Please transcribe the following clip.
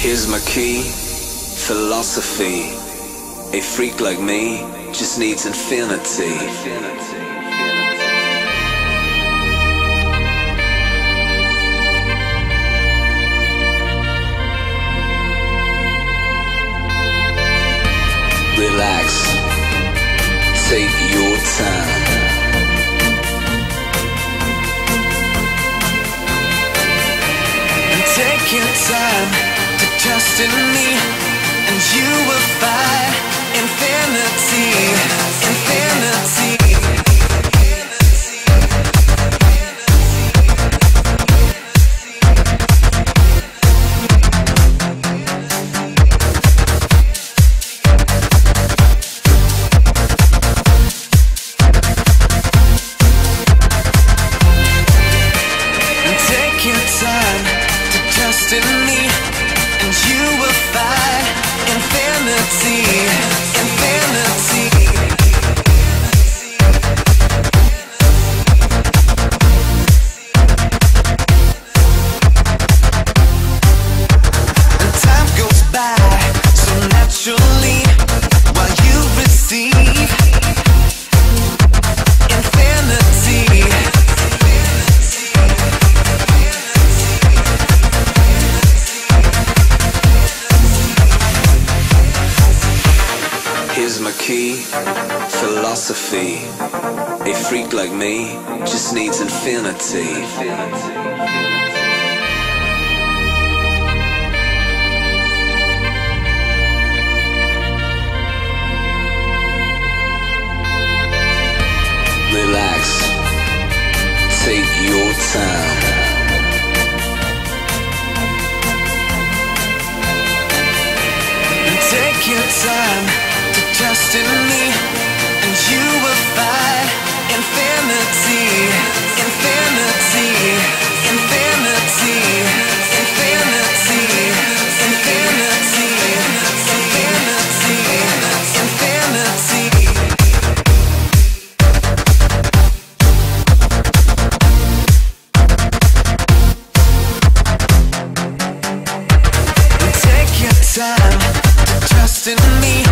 Here's my key, philosophy. A freak like me just needs infinity. Relax, take your time. And take your time. Trust in me, and you will find infinity, infinity. And take your time to trust in me. And you will find infinity, infinity. And time goes by so naturally while you receive infinity. Here's my key, philosophy. A freak like me just needs infinity. Relax, take your time. And take your time. Trust in me, and you will find infinity, infinity, infinity, infinity, infinity, infinity, infinity. And take your time to trust in me.